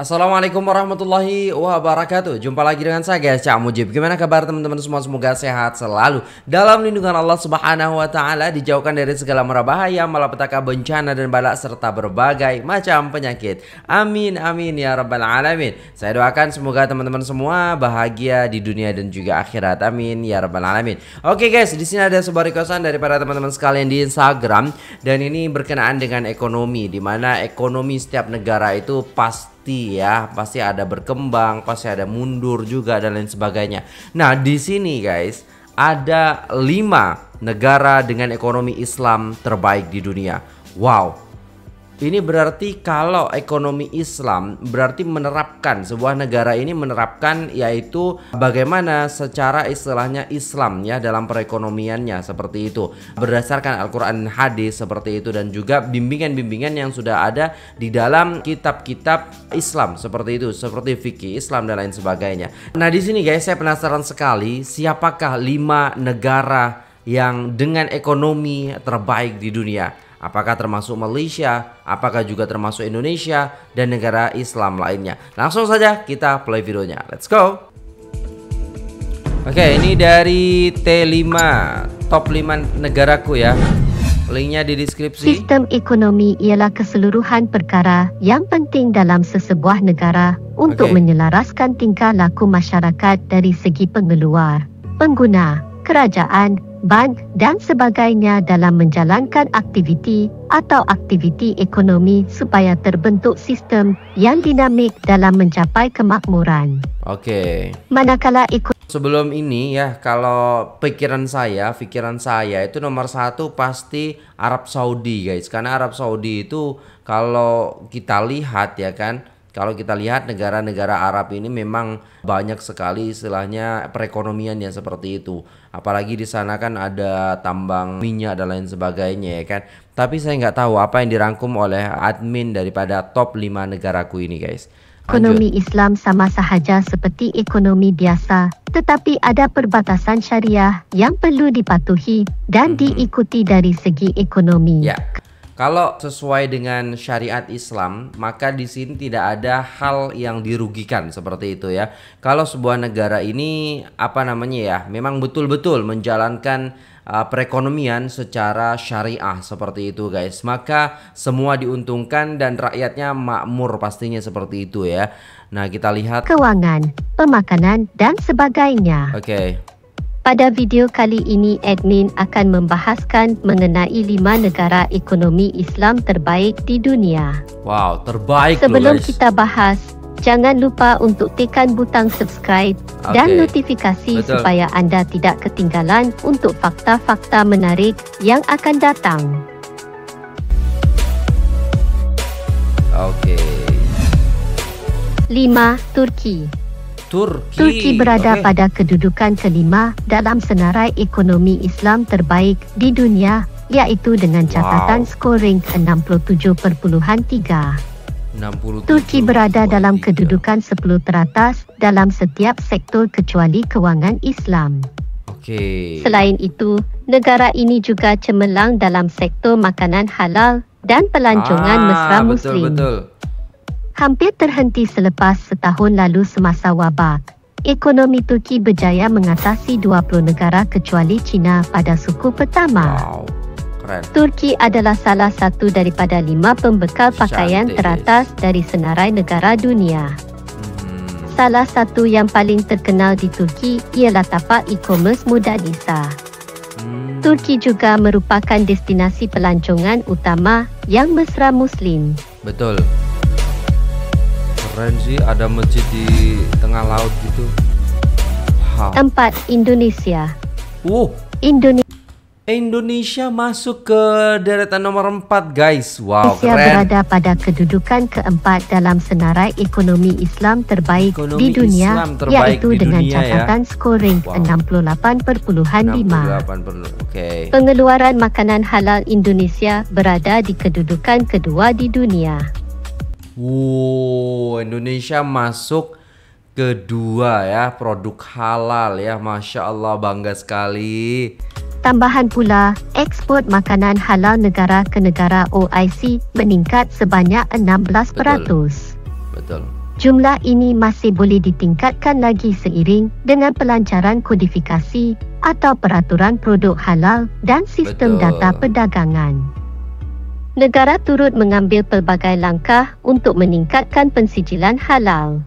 Assalamualaikum warahmatullahi wabarakatuh. Jumpa lagi dengan saya guys, Cak Mujib. Gimana kabar teman-teman semua? Semoga sehat selalu dalam lindungan Allah Subhanahu wa taala, dijauhkan dari segala mara bahaya, malapetaka, bencana dan bala serta berbagai macam penyakit. Amin amin ya rabbal alamin. Saya doakan semoga teman-teman semua bahagia di dunia dan juga akhirat. Amin ya rabbal alamin. Oke guys, di sini ada sebuah requestan dari para teman-teman sekalian di Instagram dan ini berkenaan dengan ekonomi, di mana ekonomi setiap negara itu pasti ada berkembang, pasti ada mundur juga dan lain sebagainya. Nah, di sini guys ada 5 negara dengan ekonomi Islam terbaik di dunia. Wow. Ini berarti kalau ekonomi Islam berarti menerapkan, sebuah negara ini menerapkan yaitu bagaimana secara istilahnya Islam ya dalam perekonomiannya seperti itu. Berdasarkan Al-Quran dan Hadis seperti itu dan juga bimbingan-bimbingan yang sudah ada di dalam kitab-kitab Islam seperti itu. Seperti fikih Islam dan lain sebagainya. Nah di sini guys saya penasaran sekali siapakah 5 negara yang dengan ekonomi terbaik di dunia. Apakah termasuk Malaysia, apakah juga termasuk Indonesia dan negara Islam lainnya. Langsung saja kita play videonya, let's go. Oke, ini dari T5 Top 5 Negaraku ya. Linknya di deskripsi. Sistem ekonomi ialah keseluruhan perkara yang penting dalam sesebuah negara untuk menyelaraskan tingkah laku masyarakat dari segi pengeluar, pengguna, kerajaan, bank dan sebagainya dalam menjalankan aktiviti atau aktiviti ekonomi supaya terbentuk sistem yang dinamik dalam mencapai kemakmuran. Oke. Manakala sebelum ini ya, kalau pikiran saya itu nomor 1 pasti Arab Saudi guys, karena Arab Saudi itu kalau kita lihat ya kan. Kalau kita lihat negara-negara Arab ini memang banyak sekali istilahnya perekonomiannya seperti itu. Apalagi di sana kan ada tambang minyak dan lain sebagainya ya kan. Tapi saya nggak tahu apa yang dirangkum oleh admin daripada top 5 negaraku ini guys. Lanjut. Ekonomi Islam sama sahaja seperti ekonomi biasa, tetapi ada perbatasan syariah yang perlu dipatuhi dan diikuti dari segi ekonomi. Ya. Kalau sesuai dengan syariat Islam, maka di sini tidak ada hal yang dirugikan seperti itu ya. Kalau sebuah negara ini apa namanya ya, memang betul-betul menjalankan perekonomian secara syariah seperti itu guys, maka semua diuntungkan dan rakyatnya makmur pastinya seperti itu ya. Nah kita lihat keuangan, pemakanan dan sebagainya. Oke. Pada video kali ini admin akan membahaskan mengenai 5 negara ekonomi Islam terbaik di dunia. Wow, terbaik. Sebelum kita bahas, jangan lupa untuk tekan butang subscribe dan notifikasi supaya anda tidak ketinggalan untuk fakta-fakta menarik yang akan datang. Oke. 5. Turki berada pada kedudukan ke-5 dalam senarai ekonomi Islam terbaik di dunia, yaitu dengan catatan skor rank 67.3. Turki berada dalam kedudukan 10 teratas dalam setiap sektor kecuali kewangan Islam. Selain itu, negara ini juga cemerlang dalam sektor makanan halal dan pelancongan mesra muslim. Hampir terhenti selepas setahun lalu semasa wabak. Ekonomi Turki berjaya mengatasi 20 negara kecuali China pada suku pertama. Wow, keren. Turki adalah salah satu daripada 5 pembekal pakaian teratas dari senarai negara dunia. Salah satu yang paling terkenal di Turki ialah tapak e-commerce Modanisa. Turki juga merupakan destinasi pelancongan utama yang mesra muslim. Betul. Keren sih, ada masjid di tengah laut gitu. Wow. 4. Indonesia. Indonesia masuk ke deretan nomor 4 guys. Wow, Indonesia keren. Berada pada kedudukan ke-4 dalam senarai ekonomi Islam terbaik di dunia, yaitu dengan catatan skor rank 68.5. Pengeluaran makanan halal Indonesia berada di kedudukan kedua di dunia. Wow, Indonesia masuk kedua ya, produk halal ya, Masya Allah, bangga sekali. Tambahan pula, ekspor makanan halal negara ke negara OIC meningkat sebanyak 16%. Betul. Jumlah ini masih boleh ditingkatkan lagi seiring dengan pelancaran kodifikasi atau peraturan produk halal dan sistem data perdagangan. Negara turut mengambil pelbagai langkah untuk meningkatkan pensijilan halal.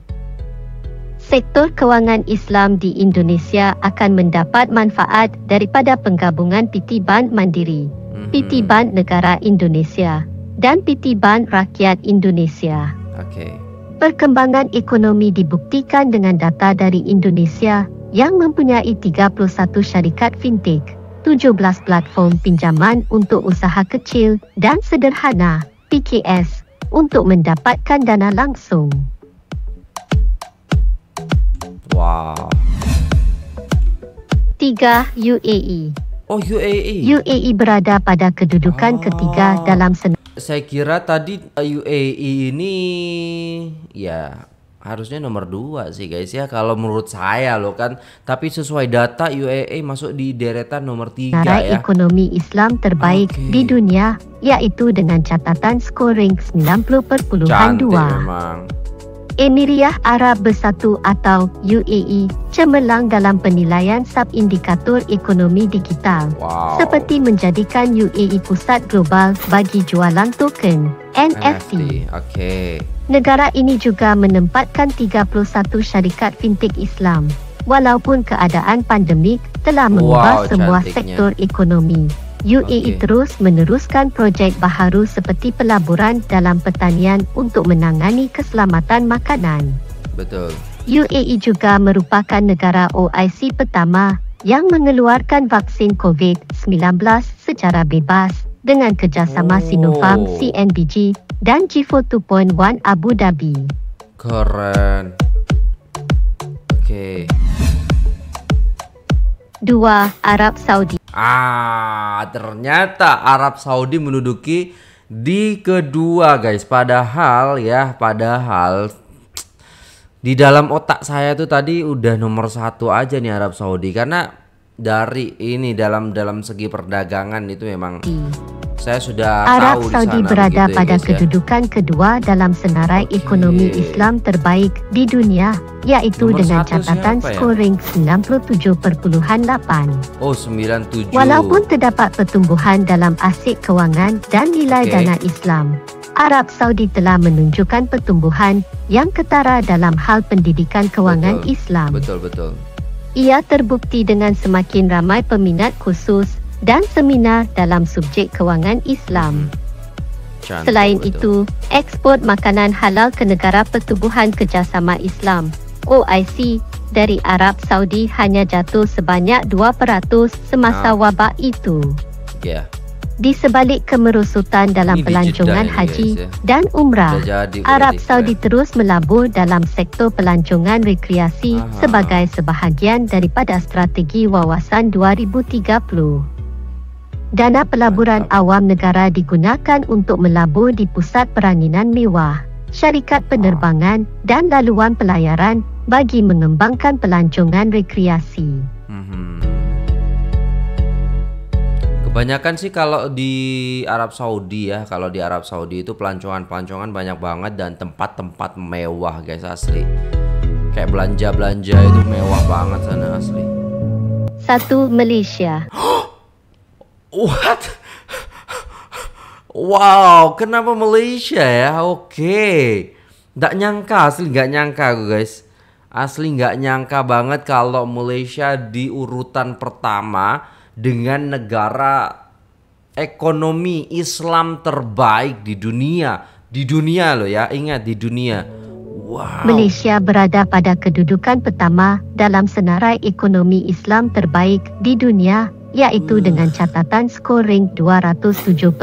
Sektor kewangan Islam di Indonesia akan mendapat manfaat daripada penggabungan PT Bank Mandiri, PT Bank Negara Indonesia dan PT Bank Rakyat Indonesia. Okey. Perkembangan ekonomi dibuktikan dengan data dari Indonesia yang mempunyai 31 syarikat fintech, 17 platform pinjaman untuk usaha kecil dan sederhana (PKS) untuk mendapatkan dana langsung. Wow. 3. UAE. Oh, UAE. UAE berada pada kedudukan ketiga dalam senarai. Saya kira tadi UAE ini ya harusnya nomor 2 sih guys ya, kalau menurut saya loh kan, tapi sesuai data UAE masuk di deretan nomor 3 ya. Ekonomi Islam terbaik di dunia, yaitu dengan catatan scoring 90.2. Emirah Arab Bersatu atau UAE cemerlang dalam penilaian sub-indikator ekonomi digital, seperti menjadikan UAE pusat global bagi jualan token NFT. Negara ini juga menempatkan 31 syarikat fintech Islam, walaupun keadaan pandemik telah mengubah semua sektor ekonomi. UAE terus meneruskan projek baharu seperti pelaburan dalam pertanian untuk menangani keselamatan makanan. Betul. UAE juga merupakan negara OIC pertama yang mengeluarkan vaksin COVID-19 secara bebas dengan kerjasama Sinovac, CNBG dan G42.1 Abu Dhabi. Keren. Oke. 2. Arab Saudi. Ternyata Arab Saudi menduduki di kedua guys. Padahal di dalam otak saya tuh tadi udah nomor 1 aja nih Arab Saudi, karena dari ini dalam segi perdagangan itu memang saya sudah tahu Arab Saudi berada pada kedudukan kedua dalam senarai ekonomi Islam terbaik di dunia, yaitu dengan catatan scoring 97.8. Oh, 97. Walaupun terdapat pertumbuhan dalam aset kewangan dan nilai dana Islam, Arab Saudi telah menunjukkan pertumbuhan yang ketara dalam hal pendidikan kewangan Islam. Betul. Ia terbukti dengan semakin ramai peminat khusus dan seminar dalam subjek kewangan Islam. Selain itu, ekspor makanan halal ke negara pertubuhan kerjasama Islam (OIC) dari Arab Saudi hanya jatuh sebanyak 2% semasa wabak itu. Di sebalik kemerosotan dalam pelancongan haji dan umrah, Arab Saudi terus melabur dalam sektor pelancongan rekreasi sebagai sebahagian daripada strategi Wawasan 2030. Dana pelaburan awam negara digunakan untuk melabur di pusat peranginan mewah, syarikat penerbangan dan laluan pelayaran bagi mengembangkan pelancongan rekreasi. Kebanyakan sih kalau di Arab Saudi ya, kalau di Arab Saudi itu pelancongan-pelancongan banyak banget dan tempat-tempat mewah guys, asli. Kayak belanja-belanja itu mewah banget sana asli. 1. Malaysia. What? Wow, kenapa Malaysia ya? Oke. Nggak nyangka, asli nggak nyangka guys. Asli nggak nyangka banget kalau Malaysia di urutan pertama dengan negara ekonomi Islam terbaik di dunia. Di dunia loh ya, ingat, di dunia. Wow. Malaysia berada pada kedudukan pertama dalam senarai ekonomi Islam terbaik di dunia, yaitu dengan catatan scoring 207.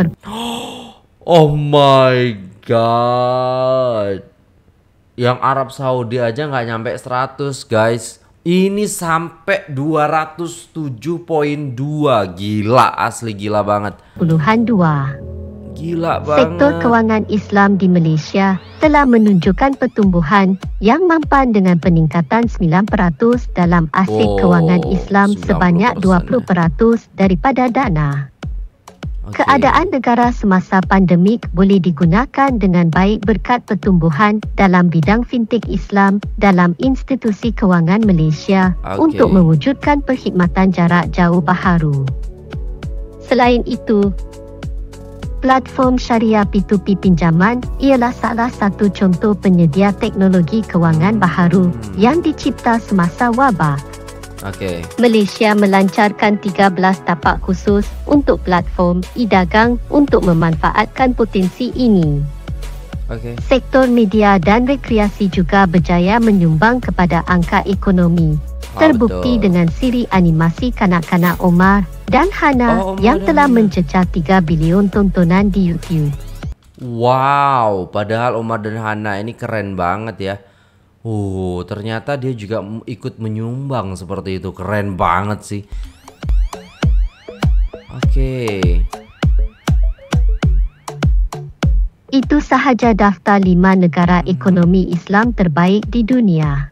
Oh my god. Yang Arab Saudi aja nggak nyampe 100 guys. Ini sampai 207.2. Gila, asli gila banget. Puluhan 2. Gila banget. Sektor kewangan Islam di Malaysia telah menunjukkan pertumbuhan yang mampan dengan peningkatan 9% dalam aset kewangan Islam sebanyak 20% daripada dana. Keadaan negara semasa pandemik boleh digunakan dengan baik berkat pertumbuhan dalam bidang fintech Islam dalam institusi kewangan Malaysia untuk mewujudkan perkhidmatan jarak jauh baharu. Selain itu, platform syariah P2P pinjaman ialah salah satu contoh penyedia teknologi kewangan baharu yang dicipta semasa wabak. Malaysia melancarkan 13 tapak khusus untuk platform e-dagang untuk memanfaatkan potensi ini. Sektor media dan rekreasi juga berjaya menyumbang kepada angka ekonomi. Terbukti dengan siri animasi kanak-kanak Omar dan Hana yang telah mencecah 3 bilion tontonan di YouTube. Wow, padahal Omar dan Hana ini keren banget ya. Ternyata dia juga ikut menyumbang seperti itu. Keren banget sih. Itu sahaja daftar 5 negara ekonomi Islam terbaik di dunia.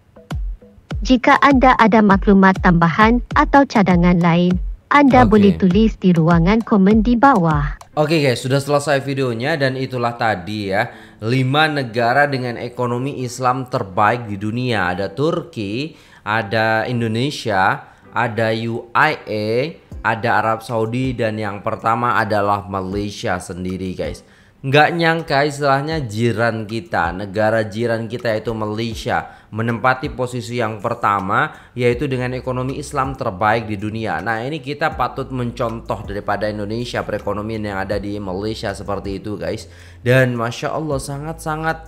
Jika anda ada maklumat tambahan atau cadangan lain, anda boleh tulis di ruangan komen di bawah. Guys, sudah selesai videonya dan itulah tadi ya 5 negara dengan ekonomi Islam terbaik di dunia. Ada Turki, ada Indonesia, ada UAE, ada Arab Saudi, dan yang pertama adalah Malaysia sendiri guys. Nggak nyangka istilahnya jiran kita, negara jiran kita yaitu Malaysia menempati posisi yang pertama yaitu dengan ekonomi Islam terbaik di dunia. Nah ini kita patut mencontoh daripada Indonesia perekonomian yang ada di Malaysia seperti itu guys. Dan Masya Allah sangat-sangat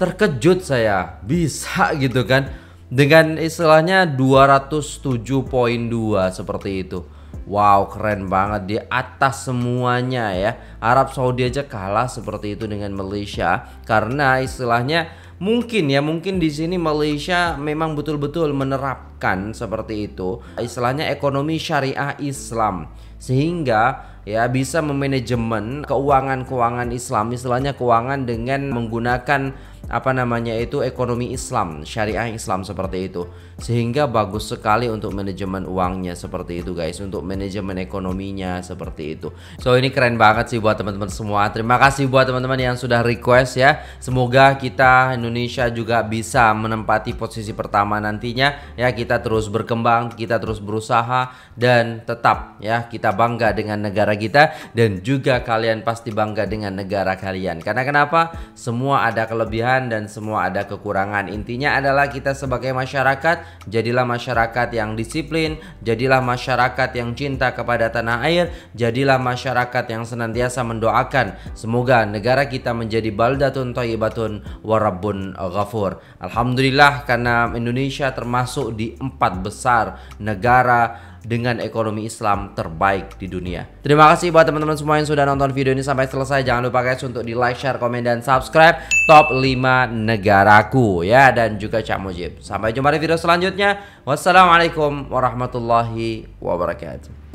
terkejut saya bisa gitu kan dengan istilahnya 207.2 seperti itu. Wow, keren banget di atas semuanya ya. Arab Saudi aja kalah seperti itu dengan Malaysia karena istilahnya mungkin di sini Malaysia memang betul-betul menerapkan seperti itu istilahnya ekonomi syariah Islam sehingga ya bisa memanajemen keuangan Islam, istilahnya keuangan dengan menggunakan ekonomi Islam, syariah Islam seperti itu. Sehingga bagus sekali untuk manajemen uangnya seperti itu guys, untuk manajemen ekonominya seperti itu. So ini keren banget sih buat teman-teman semua. Terima kasih buat teman-teman yang sudah request ya. Semoga kita Indonesia juga bisa menempati posisi pertama nantinya ya. Kita terus berkembang, kita terus berusaha dan tetap ya kita bangga dengan negara kita dan juga kalian pasti bangga dengan negara kalian. Karena kenapa? Semua ada kelebihan dan semua ada kekurangan. Intinya adalah kita sebagai masyarakat, jadilah masyarakat yang disiplin, jadilah masyarakat yang cinta kepada tanah air, jadilah masyarakat yang senantiasa mendoakan semoga negara kita menjadi baldatun thayyibatun wa rabbun ghafur. Alhamdulillah karena Indonesia termasuk di 4 besar negara dengan ekonomi Islam terbaik di dunia. Terima kasih buat teman-teman semua yang sudah nonton video ini sampai selesai. Jangan lupa guys untuk di like, share, komen, dan subscribe Top 5 Negaraku ya. Dan juga Cak Mujib. Sampai jumpa di video selanjutnya. Wassalamualaikum warahmatullahi wabarakatuh.